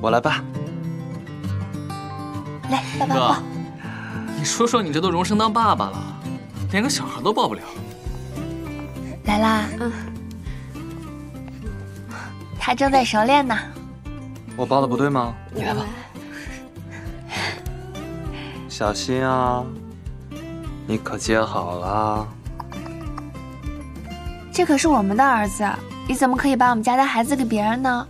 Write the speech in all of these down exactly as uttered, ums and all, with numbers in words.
我来吧。来，爸爸抱。你说说，你这都荣升当爸爸了，连个小孩都抱不了。来啦，嗯，他正在熟练呢。我抱的不对吗？你来吧。小心啊，你可接好了。 这可是我们的儿子，你怎么可以把我们家的孩子给别人呢？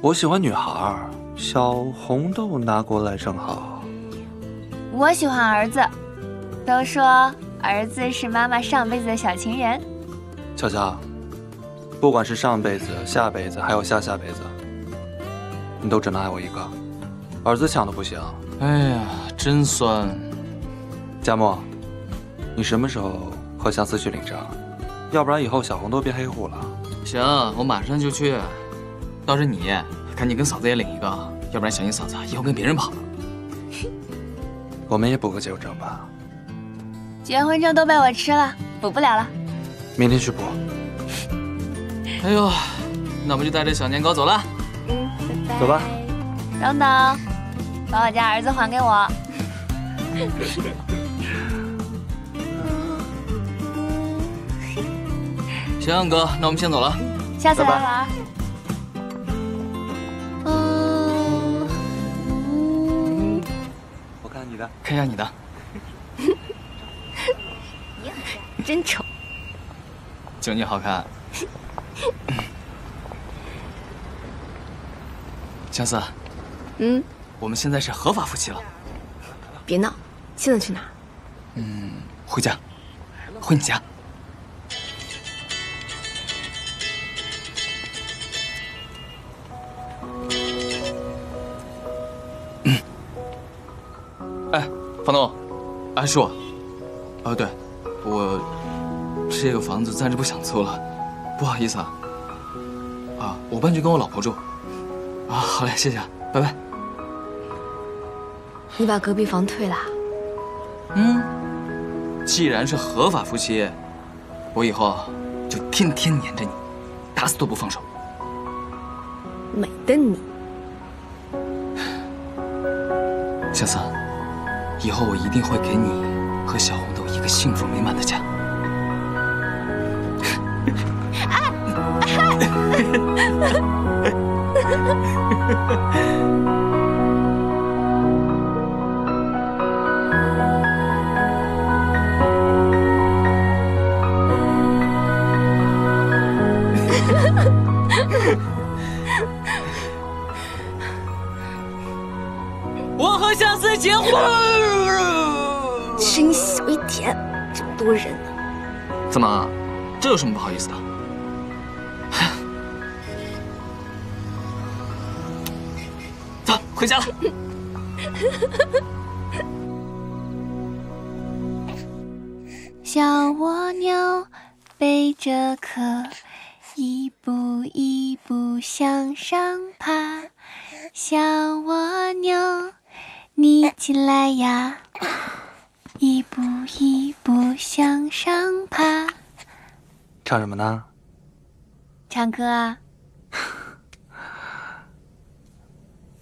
我喜欢女孩，小红豆拿过来正好。我喜欢儿子，都说儿子是妈妈上辈子的小情人。乔乔，不管是上辈子、下辈子，还有下下辈子，你都只能爱我一个，儿子抢的不行。哎呀，真酸。佳木，你什么时候和相思去领证？ 要不然以后小红都变黑户了。行，我马上就去。倒是你，赶紧跟嫂子也领一个，要不然小心嫂子以后跟别人跑了。我们也补个结婚证吧。结婚证都被我吃了，补不了了。明天去补。哎呦，那我们就带着小年糕走了。嗯，拜拜走吧。等等，把我家儿子还给我。行，哥，那我们先走了，下次来玩。嗯，我看你的，看一下你的。真丑。就你好看。相思。嗯。我们现在是合法夫妻了。别闹，现在去哪？嗯，回家，回你家。 房东，哎，是我。哦，对，我这个房子暂时不想租了，不好意思啊。啊，我搬去跟我老婆住。啊，好嘞，谢谢，拜拜。你把隔壁房退了？嗯，既然是合法夫妻，我以后就天天黏着你，打死都不放手。美的你，小三。 以后我一定会给你和小红豆一个幸福美满的家。我和相思结婚。 声音小一点，这么多人呢。怎么，这有什么不好意思的？走，回家了。小蜗牛背着壳，一步一步向上爬。小蜗牛，你进来呀！ 一步一步向上爬。唱什么呢？唱歌啊。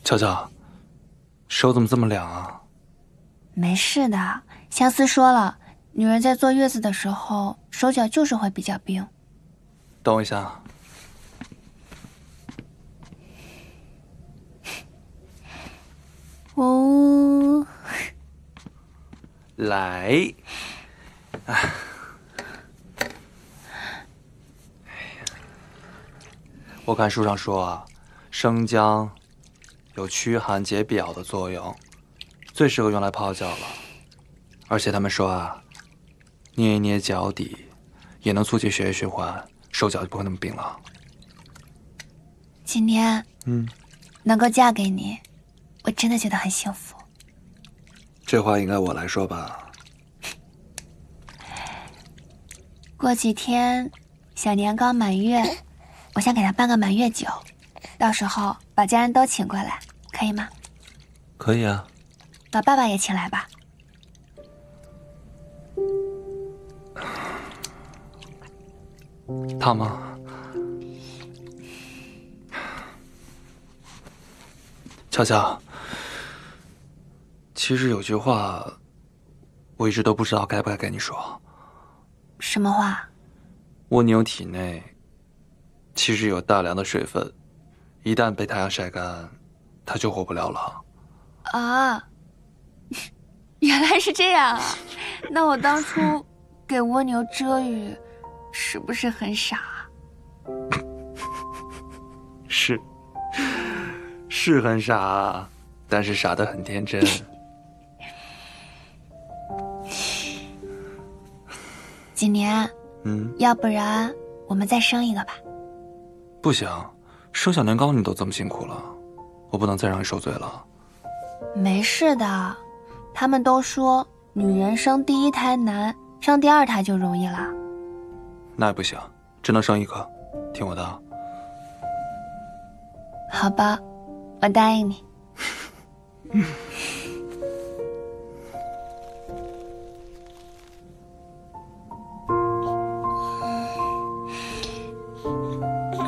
乔乔，手怎么这么凉啊？没事的，相思说了，女人在坐月子的时候，手脚就是会比较冰。等我一下。哦。 来，啊！我看书上说啊，生姜有驱寒解表的作用，最适合用来泡脚了。而且他们说啊，捏一捏脚底也能促进血液循环，手脚就不会那么冰了。今天，嗯，能够嫁给你，我真的觉得很幸福。 这话应该我来说吧。过几天小年糕满月，我想给他办个满月酒，到时候把家人都请过来，可以吗？可以啊。把爸爸也请来吧。他吗？恰恰，其实有句话，我一直都不知道该不该跟你说。什么话？蜗牛体内其实有大量的水分，一旦被太阳晒干，它就活不了了。啊，原来是这样啊！那我当初给蜗牛遮雨，是不是很傻？是。 是很傻，但是傻得很天真。景年，嗯，要不然我们再生一个吧？不行，生小年糕你都这么辛苦了，我不能再让你受罪了。没事的，他们都说女人生第一胎难，生第二胎就容易了。那也不行，只能生一个，听我的。好吧。 我答应你。啊！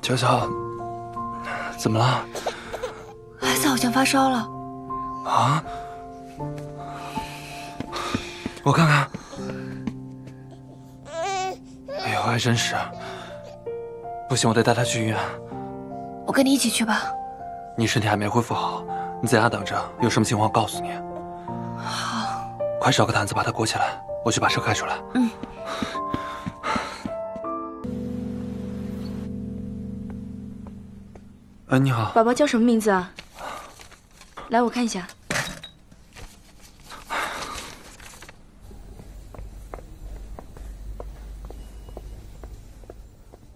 乔乔，怎么了？孩子好像发烧了。啊！我看看。 还真是，不行，我得带他去医院。我跟你一起去吧。你身体还没恢复好，你在家等着，有什么情况告诉你。好，快找个毯子把他裹起来，我去把车开出来。嗯。哎，你好，宝宝叫什么名字啊？来，我看一下。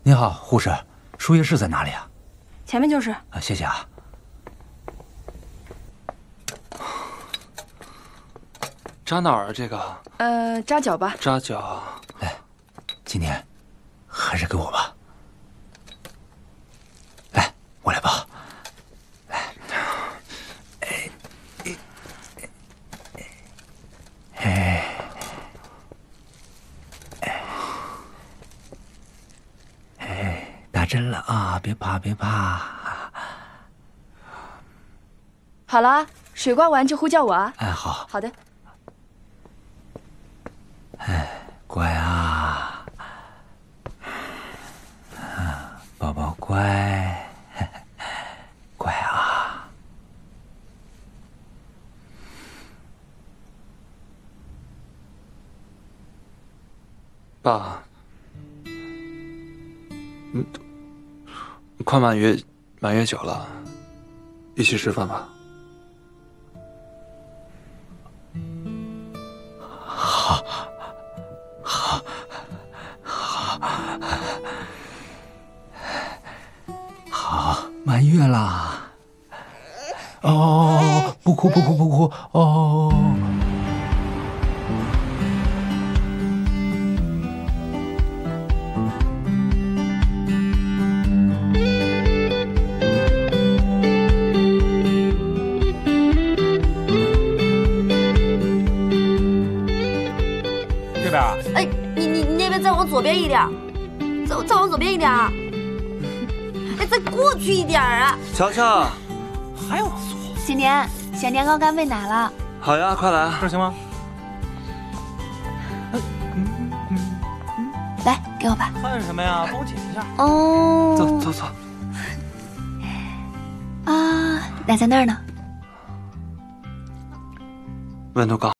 您好，护士，输液室在哪里啊？前面就是。啊，谢谢啊。扎哪儿啊？这个？呃，扎脚吧。扎脚。来，今天还是给我吧。来，我来抱。来，哎，哎，哎。 真了啊！别怕，别怕。好了，水挂完就呼叫我啊。哎，好。好的。哎，乖啊，啊，宝宝乖，乖啊。爸，嗯。 快满月，满月酒了，一起吃饭吧。好，好，好，好，满月啦！哦哦哦，不哭不哭不哭哦！左边一点，再再往左边一点，哎，再过去一点啊！乔乔，还往左。景年，小年糕该喂奶了。好呀，快来，这行吗？来，给我吧。看什么呀？帮我解一下。哦。走走走。啊，奶在那儿呢。温度高。